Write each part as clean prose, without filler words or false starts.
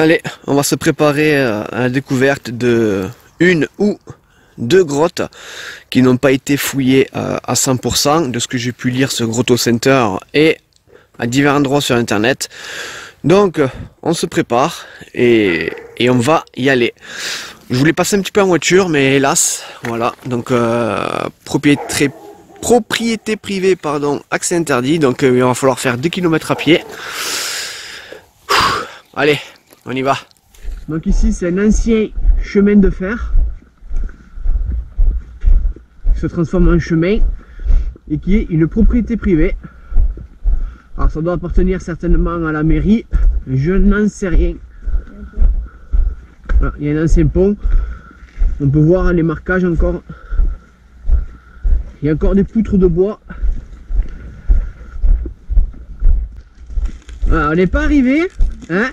Allez, on va se préparer à la découverte de une ou deux grottes qui n'ont pas été fouillées à 100% de ce que j'ai pu lire sur Grotto Center et à divers endroits sur internet. Donc on se prépare et on va y aller. Je voulais passer un petit peu en voiture, mais hélas, voilà, donc propriété privée, pardon, accès interdit, donc il va falloir faire 2 km à pied. Allez, on y va. Donc ici c'est un ancien chemin de fer qui se transforme en chemin et qui est une propriété privée. Alors ça doit appartenir certainement à la mairie, je n'en sais rien. Voilà, il y a un ancien pont, on peut voir les marquages encore. Il y a encore des poutres de bois. Voilà, on n'est pas arrivé, hein?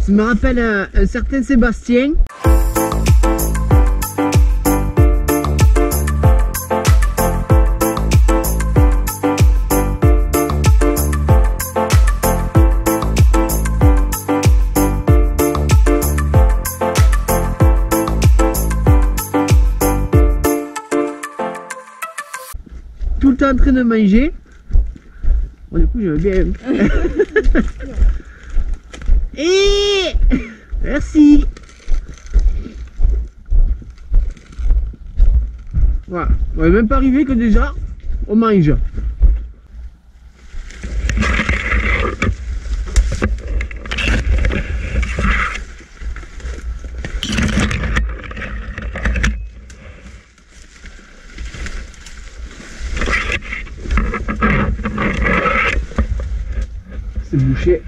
Ça me rappelle un certain Sébastien. Tout le temps en train de manger. Bon, du coup j'aime bien. Et merci. Voilà, on n'est même pas arrivé que déjà on mange. Bouché.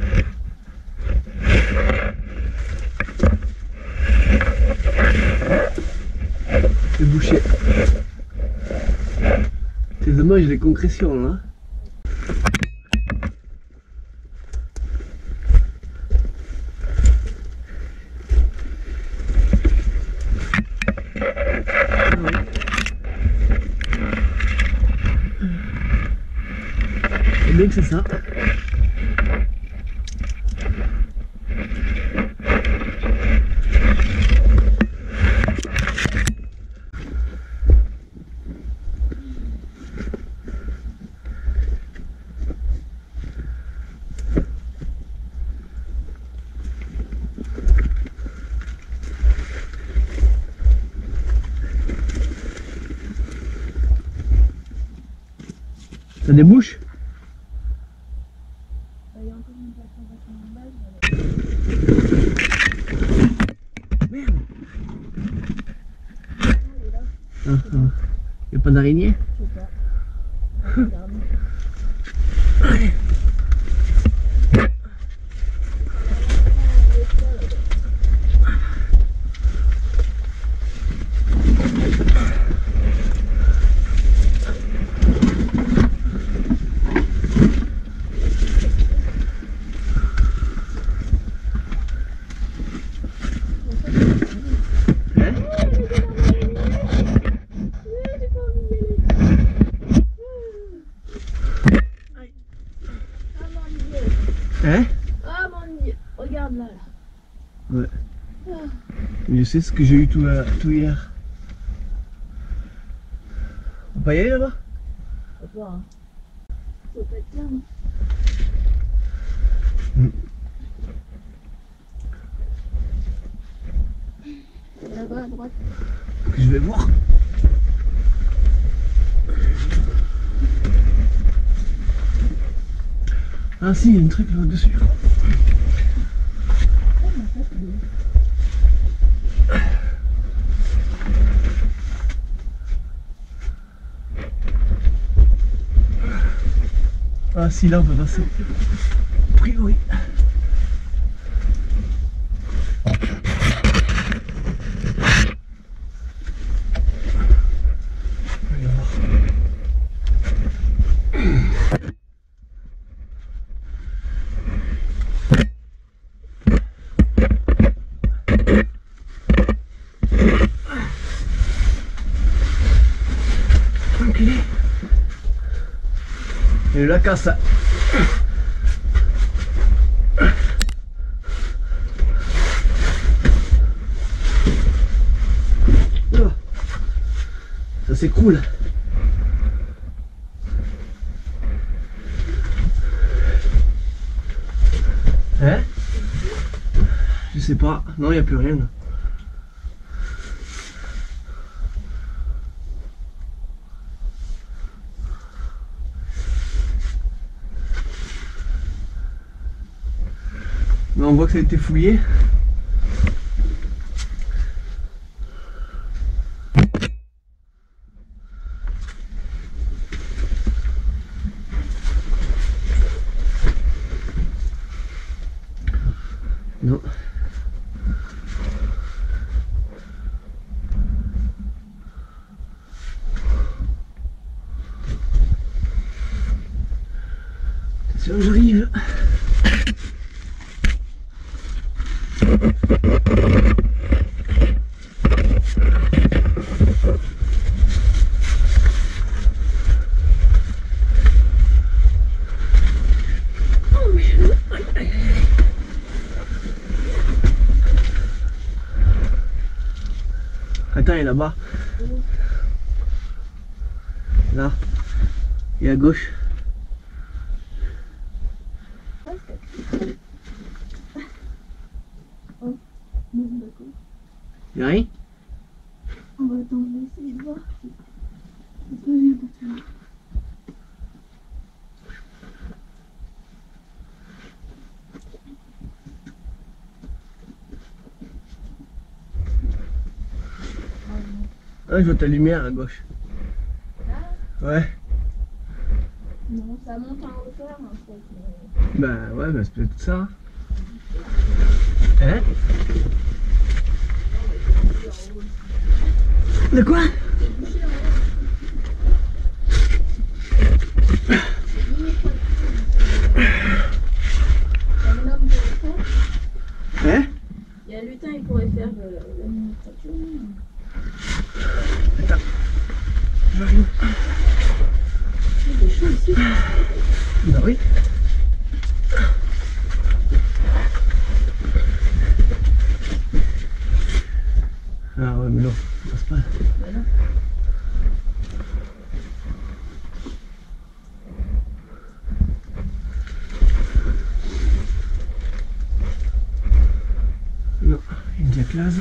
C'est bouché. C'est dommage les concrétions là. C'est bien que c'est ça. Ça débouche? Merde! Ah, ah. Y'a pas d'araignée? Je sais pas. Allez! Ouais. Je sais ce que j'ai eu tout hier. On peut y aller là-bas? On peut, hein. Ça peut être bien, hein. Là-bas à droite. Je vais voir. Ah si, il y a un truc là-dessus. Ah si, là on peut passer. A priori. Et la casse. ça s'écroule. Hein? Je sais pas. Non, il n'y a plus rien. Là, on voit que ça a été fouillé. Non. Attention, j'arrive. Attends, il est là-bas. Là. Et à gauche. Y'a rien? On va attendre, on va essayer de voir. Ah, je vois ta lumière à gauche. Là? Ouais. Non, ça monte en hauteur en fait. Bah ouais, bah c'est peut-être ça. Hein? De quoi? Hein? Il y a un lutin, il pourrait faire la miniature. Attends. J'arrive. Il est chaud ici. Bah oui. Ah ouais, mais non, ça passe pas. Voilà. Non, une diaclase.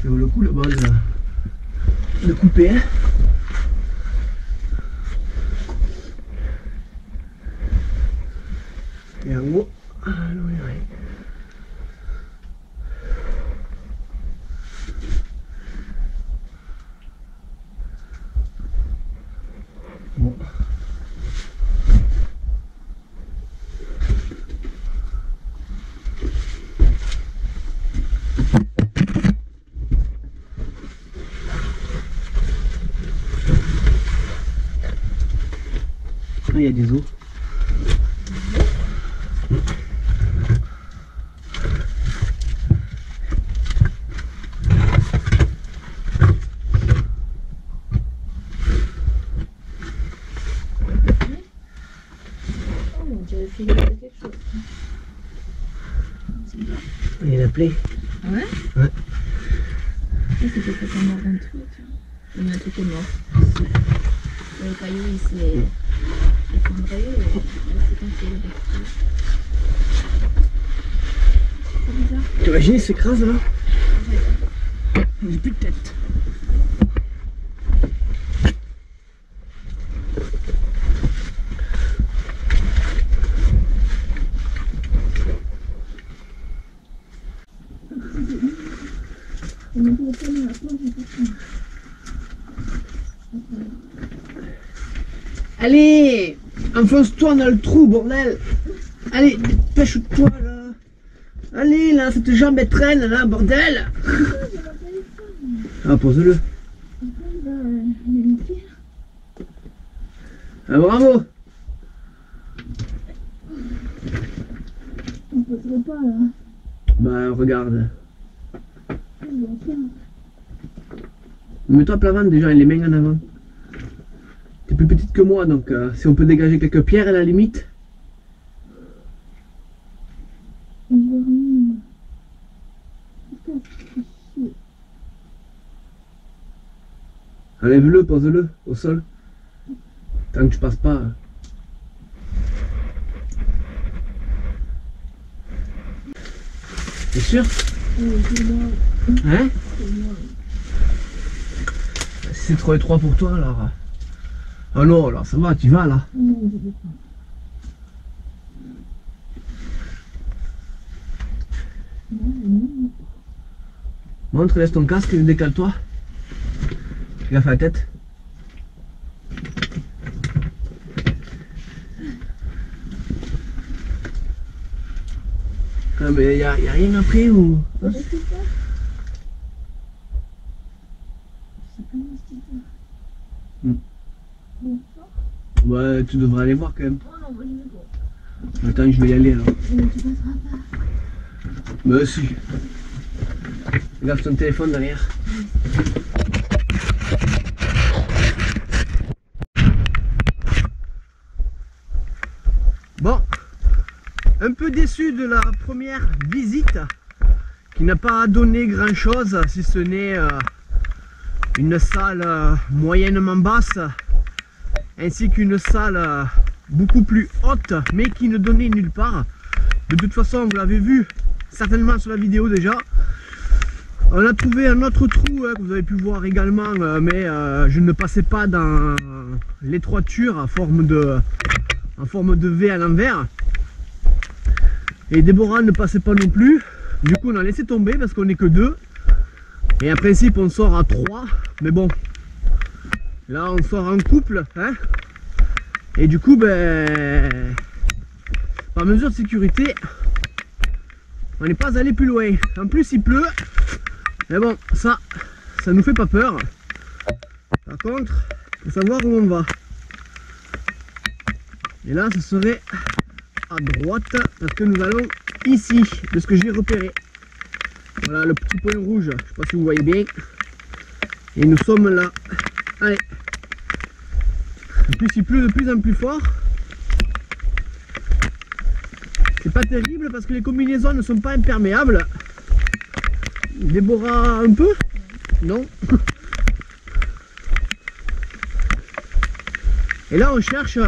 Ça vaut le coup là-bas de couper. Hein. Et en haut, ah non, il n'y a rien. Bon. Ah, il y a des os. Il a plaie. Ouais. Ouais. C'est peut-être qu'on mord un truc. Il y a un truc est mort. Le caillou, il s'est. Il prend le caillou et c'est comme s'il était. C'est bizarre. T'imagines, il s'écrase là? Ouais. Il n'a plus de tête. Allez, enfonce-toi dans le trou, bordel. Allez, dépêche-toi là. Allez, là, cette jambe elle traîne là, bordel. Ah, pose-le. Ah, bravo. On peut pas là. Bah, regarde. Mets-toi à plat ventre déjà, les mains en avant. T'es plus petite que moi, donc si on peut dégager quelques pierres à la limite. Mmh. Enlève-le, pose-le au sol. Tant que tu passes pas. T'es sûr? Hein? Si c'est trop étroit pour toi alors. Ah non, alors ça va, tu vas là. Montre, laisse ton casque, décale-toi. Fais gaffe à la tête. Ah mais y a rien après ou hein? Ouais, tu devrais aller voir quand même. Attends, je vais y aller alors. Bah si. Regarde ton téléphone derrière. Bon, un peu déçu de la première visite qui n'a pas donné grand chose, si ce n'est une salle moyennement basse ainsi qu'une salle beaucoup plus haute mais qui ne donnait nulle part. De toute façon, vous l'avez vu certainement sur la vidéo déjà. On a trouvé un autre trou hein, que vous avez pu voir également, mais je ne passais pas dans l'étroiture en forme de V à l'envers. Et Déborah ne passait pas non plus. Du coup, on a laissé tomber parce qu'on n'est que deux. Et en principe, on sort à trois. Mais bon, là, on sort en couple. Hein, et du coup, ben, par mesure de sécurité, on n'est pas allé plus loin. En plus, il pleut. Mais bon, ça nous fait pas peur. Par contre, il faut savoir où on va. Et là, ce serait à droite, parce que nous allons ici, de ce que j'ai repéré. Voilà, le petit point rouge, je ne sais pas si vous voyez bien. Et nous sommes là. Allez. En plus, il pleut de plus en plus fort. C'est pas terrible, parce que les combinaisons ne sont pas imperméables. Déborah un peu? Non. Et là on cherche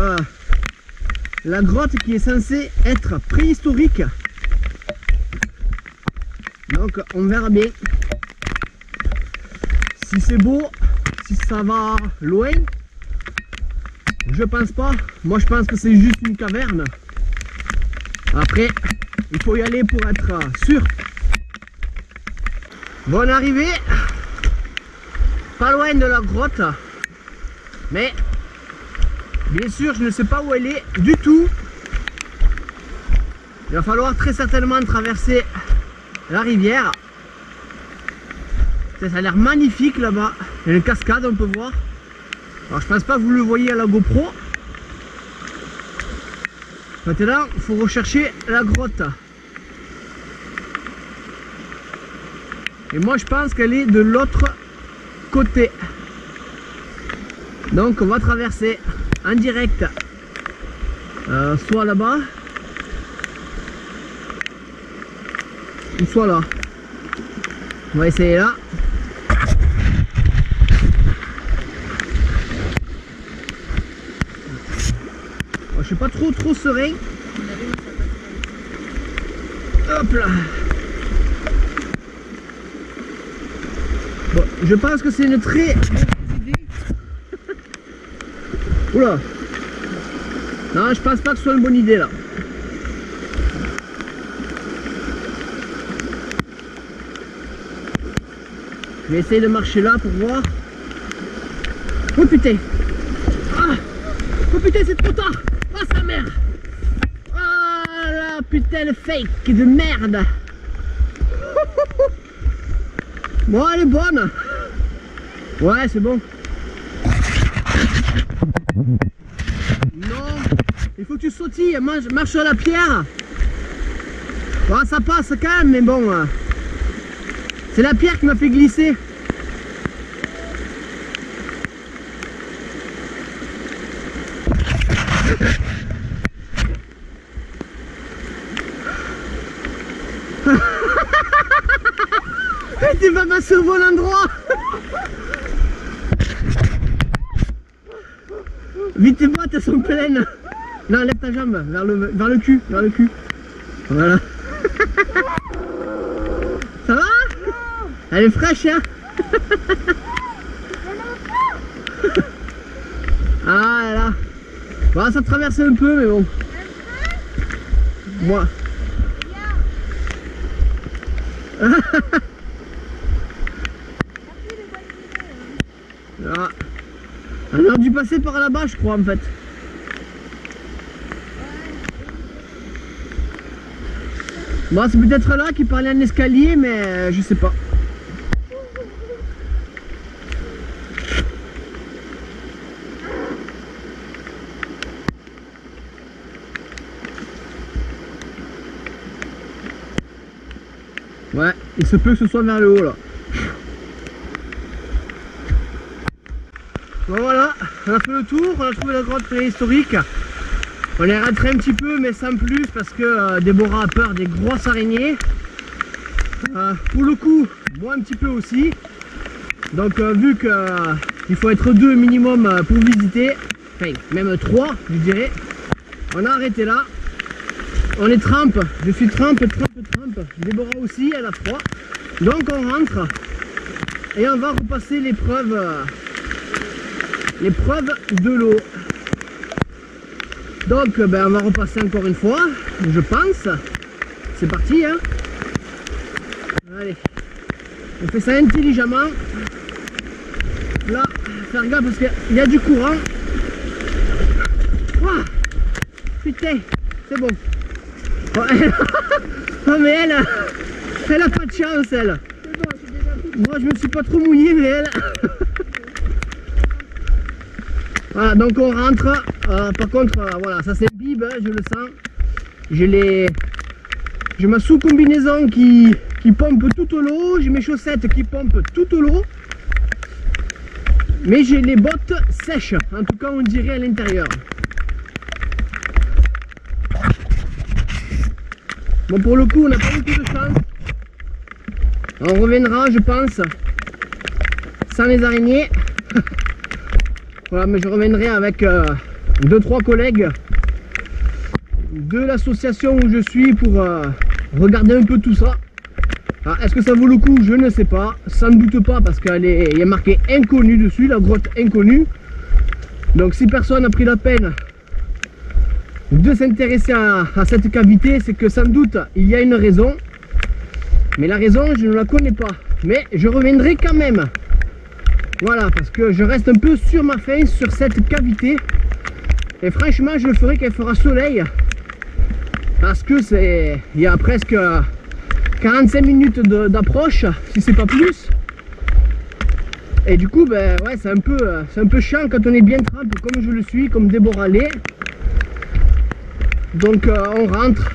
la grotte qui est censée être préhistorique. Donc on verra bien si c'est beau, si ça va loin. Je pense pas. Moi je pense que c'est juste une caverne. Après il faut y aller pour être sûr. Bon, on est arrivé pas loin de la grotte, mais bien sûr je ne sais pas où elle est du tout. Il va falloir très certainement traverser la rivière. Ça a l'air magnifique là-bas, il y a une cascade, on peut voir. Alors je pense pas que vous le voyez à la GoPro. Maintenant il faut rechercher la grotte. Et moi je pense qu'elle est de l'autre côté. Donc on va traverser en direct. Soit là-bas. Ou soit là. On va essayer là. Je suis pas trop serein. Hop là. Bon, je pense que c'est une très... Oula. Non, je pense pas que ce soit une bonne idée là. Je vais essayer de marcher là pour voir. Oh putain. Ah. Oh putain, c'est trop tard. Oh sa mère. Ah oh, la putain le fake de merde. Bon, elle est bonne. Ouais, c'est bon. Non, il faut que tu sautilles, marche sur la pierre. Bon, ça passe quand même, mais bon. C'est la pierre qui m'a fait glisser. Tu vas m'assurer l'endroit. Vite tes bottes, elles sont pleines. Non, lève ta jambe, vers le cul, vers le cul. Voilà. Ça va? Elle est fraîche, hein? Ah là là. Bon, ça traversait un peu, mais bon. Moi. Ah. Elle a dû passer par là-bas, je crois, en fait. Bon, c'est peut-être là qu'il parlait d'un escalier, mais je sais pas. Ouais, il se peut que ce soit vers le haut là. Bon voilà, on a fait le tour, on a trouvé la grotte préhistorique. On est rentré un petit peu mais sans plus parce que Déborah a peur des grosses araignées. Pour le coup, moi un petit peu aussi. Donc vu qu'il faut être deux minimum pour visiter, enfin même trois je dirais, on a arrêté là. On est trempe, je suis trempe, Déborah aussi, elle a froid. Donc on rentre et on va repasser l'épreuve de l'eau. Donc ben, on va repasser encore une fois, je pense. C'est parti hein. Allez, on fait ça intelligemment. Là, faire gaffe parce qu'il y a du courant. Oh, putain, c'est bon. Oh, elle... Non mais elle a pas de chance elle. C'est bon, je suis déjà mouillée. Moi je me suis pas trop mouillé mais elle. Voilà donc on rentre. Par contre voilà ça c'est bib, hein, je le sens. J'ai ma sous-combinaison qui pompe toute l'eau, j'ai mes chaussettes qui pompent toute l'eau. Mais j'ai les bottes sèches, en tout cas on dirait à l'intérieur. Bon pour le coup on n'a pas beaucoup de chance. On reviendra je pense sans les araignées. Voilà mais je reviendrai avec 2-3 collègues de l'association où je suis pour regarder un peu tout ça. Est-ce que ça vaut le coup? Je ne sais pas. Sans doute pas parce qu'il y a marqué inconnu dessus, la grotte inconnue. Donc si personne n'a pris la peine de s'intéresser à cette cavité, c'est que sans doute il y a une raison, mais la raison je ne la connais pas, mais je reviendrai quand même. Voilà parce que je reste un peu sur ma faim sur cette cavité et franchement je le ferai quand il fera soleil parce que c'est, il y a presque 45 minutes d'approche si c'est pas plus et du coup ben ouais c'est un peu chiant quand on est bien trempé comme je le suis, comme Déborah l'est. Donc on rentre,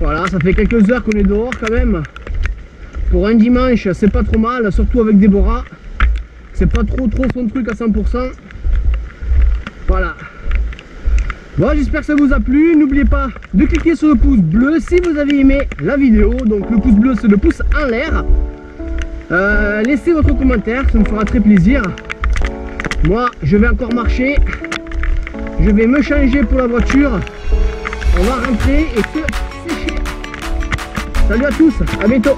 voilà ça fait quelques heures qu'on est dehors quand même, pour un dimanche c'est pas trop mal, surtout avec Déborah, c'est pas trop son truc à 100%, voilà. Bon j'espère que ça vous a plu, n'oubliez pas de cliquer sur le pouce bleu si vous avez aimé la vidéo, donc le pouce bleu c'est le pouce en l'air, laissez votre commentaire, ça me fera très plaisir, moi je vais encore marcher. Je vais me changer pour la voiture. On va rentrer et se sécher. Salut à tous, à bientôt.